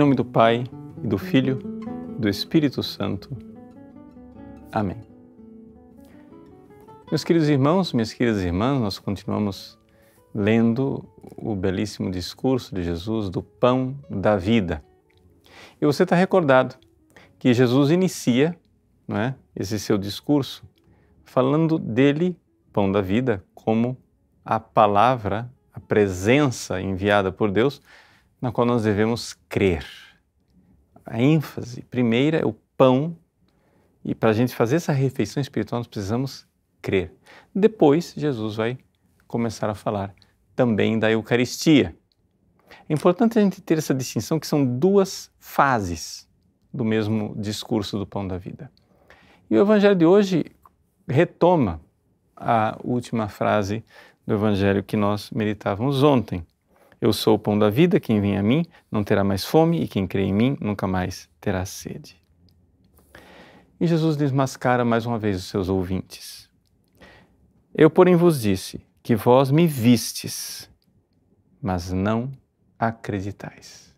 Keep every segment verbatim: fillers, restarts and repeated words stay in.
nome do Pai, e do Filho, e do Espírito Santo. Amém. Meus queridos irmãos, minhas queridas irmãs, nós continuamos lendo o belíssimo discurso de Jesus do Pão da Vida. E você está recordado que Jesus inicia, não é, esse seu discurso falando dele, Pão da Vida, como a palavra, a presença enviada por Deus, na qual nós devemos crer. A ênfase primeira é o pão, e para a gente fazer essa refeição espiritual nós precisamos crer. Depois Jesus vai começar a falar também da Eucaristia. É importante a gente ter essa distinção, que são duas fases do mesmo discurso do Pão da Vida. E o Evangelho de hoje retoma a última frase do Evangelho que nós meditávamos ontem. Eu sou o pão da vida, quem vem a mim não terá mais fome, e quem crê em mim nunca mais terá sede. E Jesus desmascara mais uma vez os seus ouvintes. Eu, porém, vos disse que vós me vistes, mas não acreditais.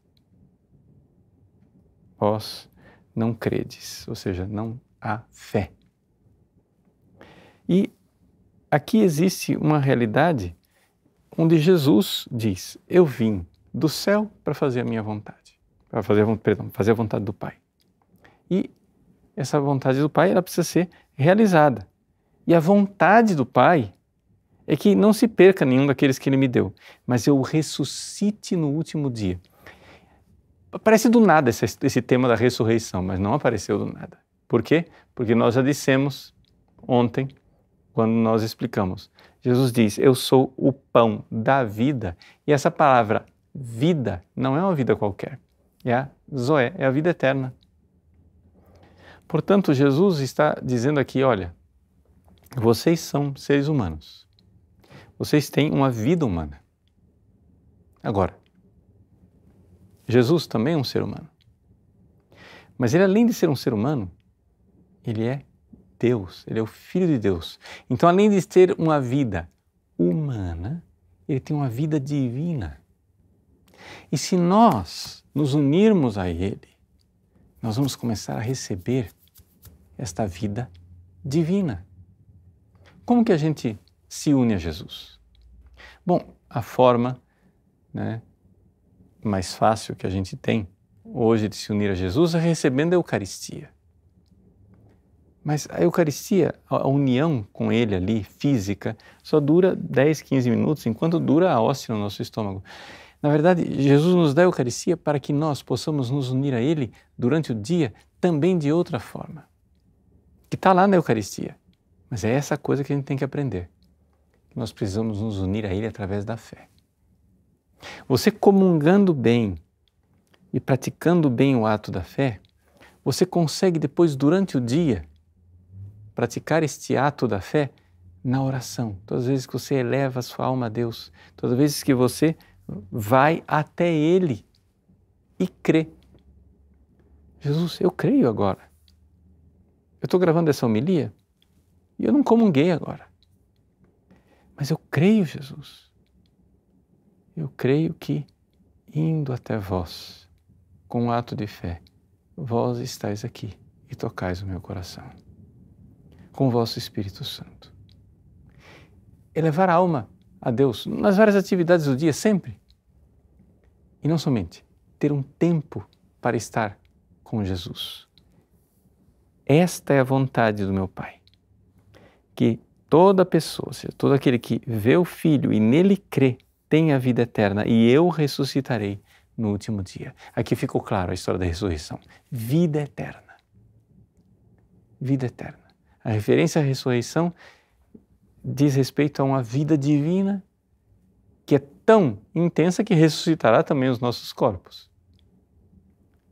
Vós não credes, ou seja, não há fé. E aqui existe uma realidade onde Jesus diz, eu vim do céu para fazer a minha vontade, para fazer, perdão, fazer a vontade do Pai. E essa vontade do Pai, ela precisa ser realizada. E a vontade do Pai é que não se perca nenhum daqueles que Ele me deu, mas eu ressuscite no último dia. Aparece do nada esse, esse tema da ressurreição, mas não apareceu do nada. Por quê? Porque nós já dissemos ontem, quando nós explicamos, Jesus diz, eu sou o pão da vida, e essa palavra vida não é uma vida qualquer, é a Zoé, é a vida eterna. Portanto, Jesus está dizendo aqui, olha, vocês são seres humanos, vocês têm uma vida humana. Agora, Jesus também é um ser humano, mas ele, além de ser um ser humano, ele é Deus, ele é o Filho de Deus. Então, além de ter uma vida humana, ele tem uma vida divina. E se nós nos unirmos a ele, nós vamos começar a receber esta vida divina. Como que a gente se une a Jesus? Bom, a forma, né, mais fácil que a gente tem hoje de se unir a Jesus é recebendo a Eucaristia. Mas a Eucaristia, a união com ele ali, física, só dura dez, quinze minutos, enquanto dura a hóstia no nosso estômago. Na verdade, Jesus nos dá a Eucaristia para que nós possamos nos unir a ele durante o dia, também de outra forma, que está lá na Eucaristia. Mas é essa coisa que a gente tem que aprender. Nós precisamos nos unir a ele através da fé. Você comungando bem e praticando bem o ato da fé, você consegue depois, durante o dia, praticar este ato da fé na oração. Todas as vezes que você eleva a sua alma a Deus, todas as vezes que você vai até Ele e crê. Jesus, eu creio agora. Eu estou gravando essa homilia e eu não comunguei agora. Mas eu creio, Jesus. Eu creio que, indo até vós, com o ato de fé, vós estáis aqui e tocais o meu coração com o vosso Espírito Santo. Elevar a alma a Deus nas várias atividades do dia, sempre. E não somente, ter um tempo para estar com Jesus. Esta é a vontade do meu Pai, que toda pessoa, ou seja, todo aquele que vê o Filho e nele crê, tenha a vida eterna, e eu ressuscitarei no último dia. Aqui ficou claro a história da ressurreição. Vida eterna. Vida eterna. A referência à ressurreição diz respeito a uma vida divina que é tão intensa que ressuscitará também os nossos corpos.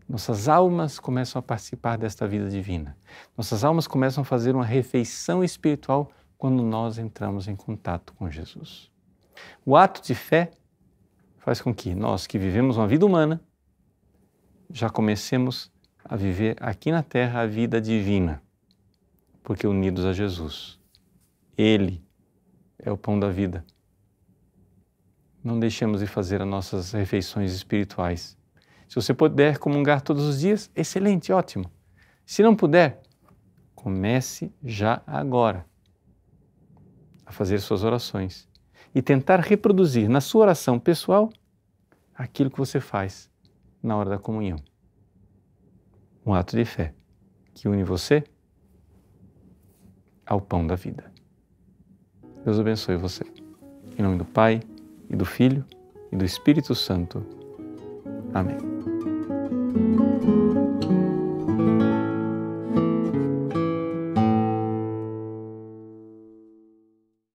Nossas almas começam a participar desta vida divina. Nossas almas começam a fazer uma refeição espiritual quando nós entramos em contato com Jesus. O ato de fé faz com que nós, que vivemos uma vida humana, já comecemos a viver aqui na Terra a vida divina. Porque unidos a Jesus, Ele é o pão da vida. Não deixemos de fazer as nossas refeições espirituais Se você puder comungar todos os dias, excelente, ótimo. Se não puder, comece já agora a fazer suas orações e tentar reproduzir na sua oração pessoal aquilo que você faz na hora da comunhão. Um ato de fé que une você ao pão da vida. Deus abençoe você. Em nome do Pai, e do Filho, e do Espírito Santo. Amém.